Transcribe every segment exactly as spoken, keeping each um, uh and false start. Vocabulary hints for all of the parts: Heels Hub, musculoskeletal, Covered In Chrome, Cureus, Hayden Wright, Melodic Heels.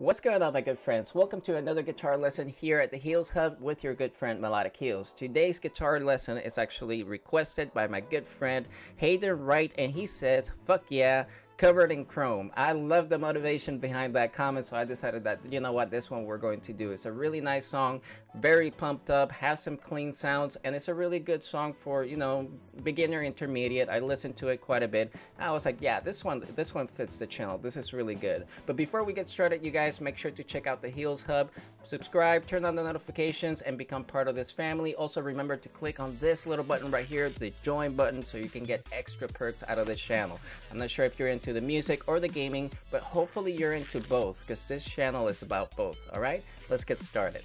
What's going on, my good friends? Welcome to another guitar lesson here at the Heels Hub with your good friend Melodic Heels. Today's guitar lesson is actually requested by my good friend Hayden Wright, and he says, fuck yeah, Covered in Chrome. I love the motivation behind that comment, so I decided that, you know what, this one we're going to do. It's a really nice song, very pumped up, has some clean sounds, and it's a really good song for, you know, beginner, intermediate. I listened to it quite a bit. I was like, yeah, this one this one fits the channel. This is really good. But before we get started, you guys, make sure to check out the Heels Hub, subscribe, turn on the notifications, and become part of this family. Also, remember to click on this little button right here, the join button, so you can get extra perks out of this channel. I'm not sure if you're into the music or the gaming, but hopefully you're into both, because this channel is about both. All right, let's get started.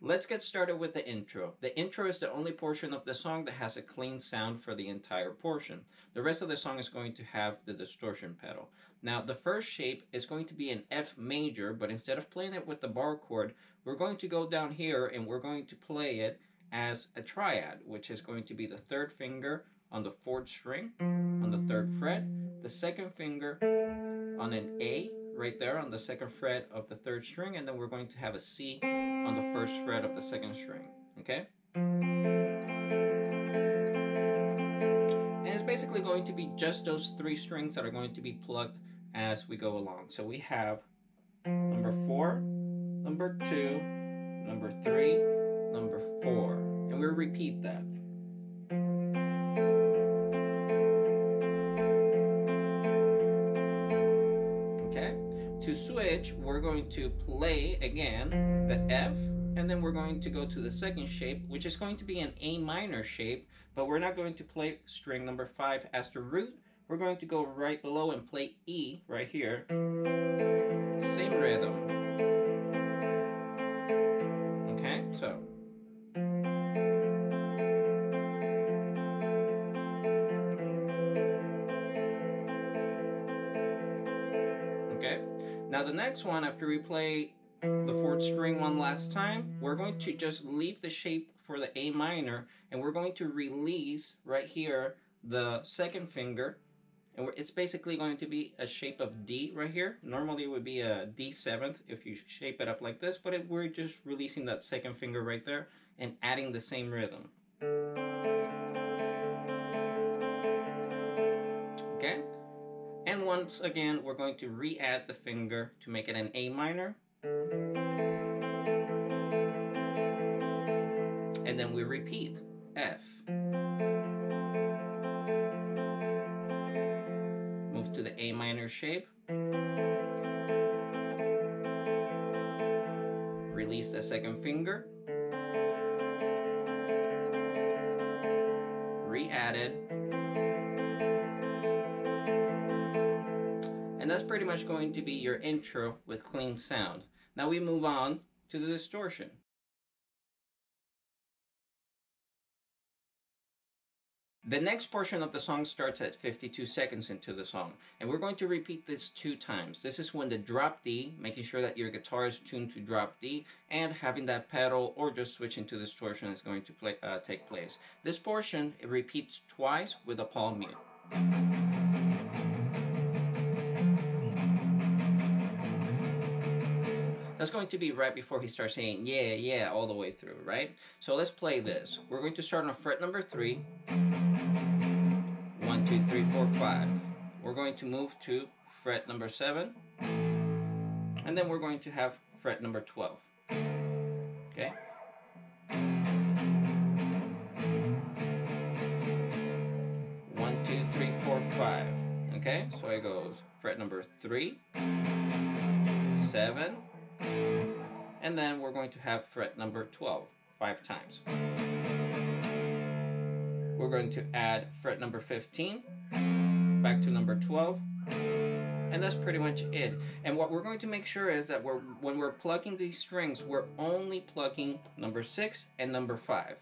Let's get started with the intro. The intro is the only portion of the song that has a clean sound for the entire portion. The rest of the song is going to have the distortion pedal. Now, the first shape is going to be an F major, but instead of playing it with the bar chord, we're going to go down here and we're going to play it as a triad, which is going to be the third finger on the fourth string on the third fret, the second finger on an A right there on the second fret of the third string, and then we're going to have a C on the first fret of the second string, okay? And it's basically going to be just those three strings that are going to be plucked as we go along. So we have number four, number two, number three, number four, and we'll repeat that. Okay, to switch, we're going to play again the F, and then we're going to go to the second shape, which is going to be an A minor shape, but we're not going to play string number five as the root. We're going to go right below and play E right here, same rhythm. Okay, so now the next one, after we play the fourth string one last time, we're going to just leave the shape for the A minor, and we're going to release right here the second finger, and we're, it's basically going to be a shape of D right here. Normally it would be a D seventh if you shape it up like this, but it, we're just releasing that second finger right there and adding the same rhythm. Okay? And once again, we're going to re-add the finger to make it an A minor. And then we repeat F. Move to the A minor shape. Release the second finger. Re-add it. And that's pretty much going to be your intro with clean sound. Now we move on to the distortion. The next portion of the song starts at fifty-two seconds into the song, and we're going to repeat this two times. This is when the drop D, making sure that your guitar is tuned to drop D, and having that pedal or just switching to distortion is going to play, uh, take place. This portion, it repeats twice with a palm mute. That's going to be right before he starts saying, yeah, yeah, all the way through, right? So let's play this. We're going to start on fret number three. One, two, three, four, five. We're going to move to fret number seven. And then we're going to have fret number twelve. Okay? One, two, three, four, five. Okay? So it goes fret number three, seven, and then we're going to have fret number twelve, five times. We're going to add fret number fifteen, back to number twelve, and that's pretty much it. And what we're going to make sure is that we're, when we're plucking these strings, we're only plucking number six and number five.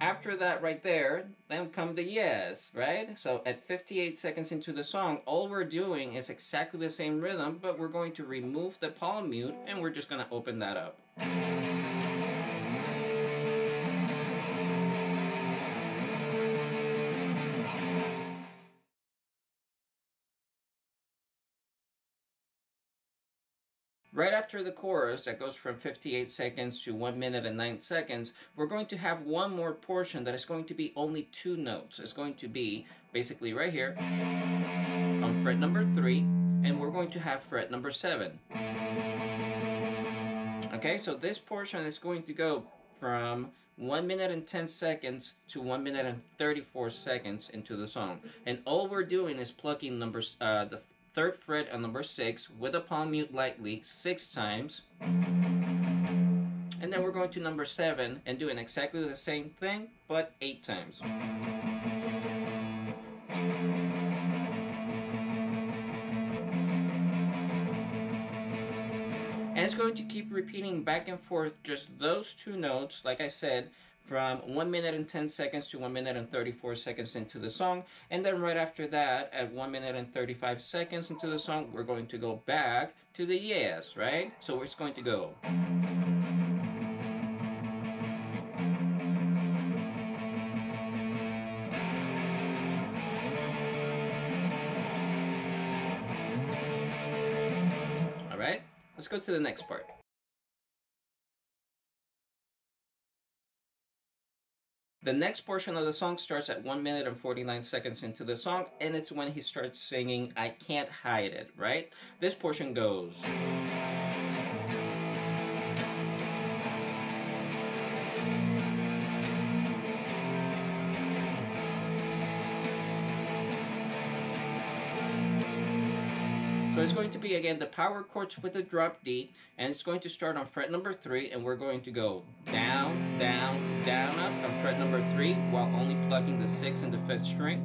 After that right there, then come the yes, right? So at fifty-eight seconds into the song, all we're doing is exactly the same rhythm, but we're going to remove the palm mute, and we're just going to open that up. Right after the chorus that goes from fifty-eight seconds to one minute and nine seconds, we're going to have one more portion that is going to be only two notes. It's going to be basically right here on fret number three, and we're going to have fret number seven. Okay, so this portion is going to go from one minute and ten seconds to one minute and thirty-four seconds into the song. And all we're doing is plucking numbers, uh, the third fret on number six with a palm mute lightly six times. And then we're going to number seven and doing exactly the same thing, but eight times. And it's going to keep repeating back and forth just those two notes, like I said, from one minute and ten seconds to one minute and thirty-four seconds into the song. And then right after that, at one minute and thirty-five seconds into the song, we're going to go back to the yes, right? So it's going to go. All right, let's go to the next part. The next portion of the song starts at one minute and forty-nine seconds into the song, and it's when he starts singing, "I Can't Hide It," right? This portion goes. So it's going to be, again, the power chords with the drop D, and it's going to start on fret number three, and we're going to go down, down, down, up on fret number three, while only plucking the sixth and the fifth string.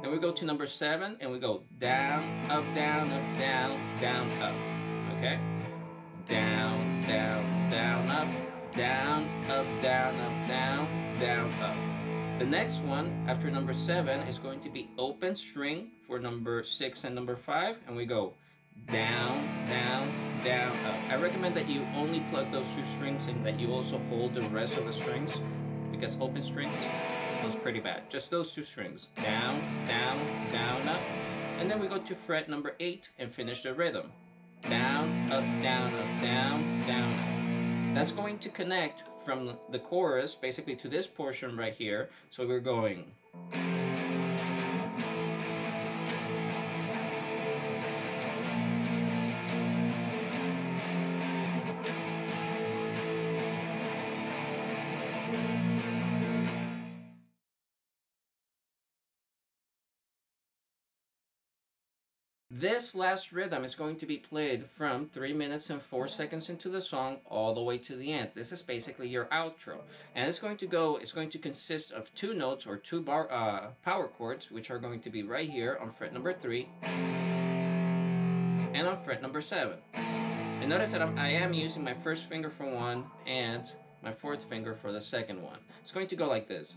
Then we go to number seven, and we go down, up, down, up, down, down, up, okay? Down, down, down, up, down, up, down, up, down, down, up. The next one, after number seven, is going to be open string for number six and number five, and we go down, down, down, up. I recommend that you only plug those two strings and that you also hold the rest of the strings, because open strings sounds pretty bad. Just those two strings, down, down, down, up. And then we go to fret number eight and finish the rhythm. Down, up, down, up, down, down, up. That's going to connect from the chorus basically to this portion right here. So we're going. This last rhythm is going to be played from three minutes and four seconds into the song all the way to the end. This is basically your outro. And it's going to go, it's going to consist of two notes or two bar, uh, power chords, which are going to be right here on fret number three and on fret number seven. And notice that I'm, I am using my first finger for one and my fourth finger for the second one. It's going to go like this.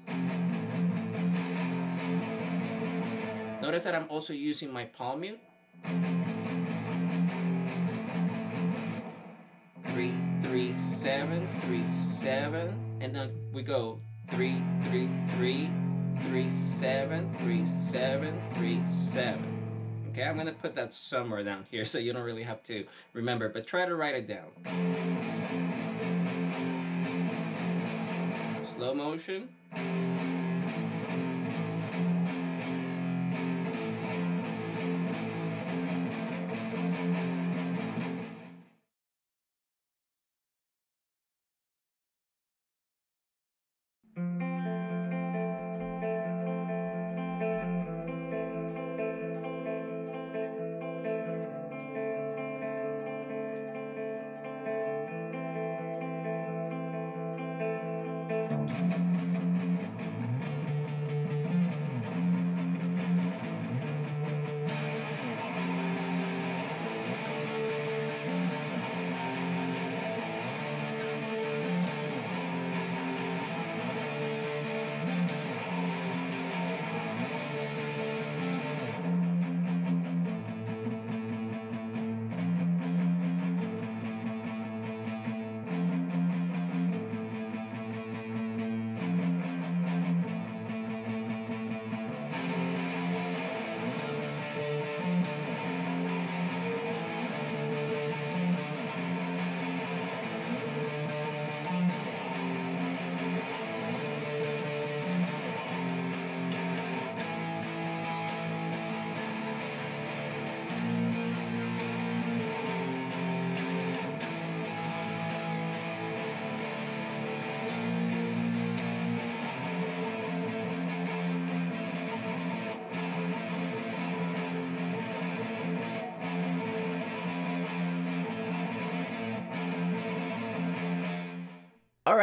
Notice that I'm also using my palm mute. Three, three, seven, three, seven, and then we go three, three, three, three, seven, three, seven, three, seven. Okay, I'm gonna put that somewhere down here so you don't really have to remember, but try to write it down. Slow motion.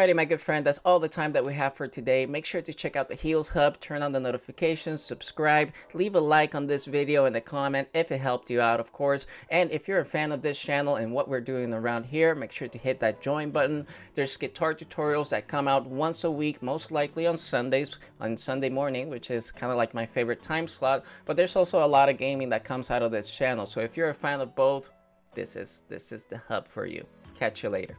Alrighty, my good friend, that's all the time that we have for today. Make sure to check out the Heels Hub, turn on the notifications, subscribe, leave a like on this video and a comment if it helped you out, of course. And if you're a fan of this channel and what we're doing around here, make sure to hit that join button. There's guitar tutorials that come out once a week, most likely on Sundays, on Sunday morning, which is kind of like my favorite time slot. But there's also a lot of gaming that comes out of this channel. So if you're a fan of both, this is, this is the hub for you. Catch you later.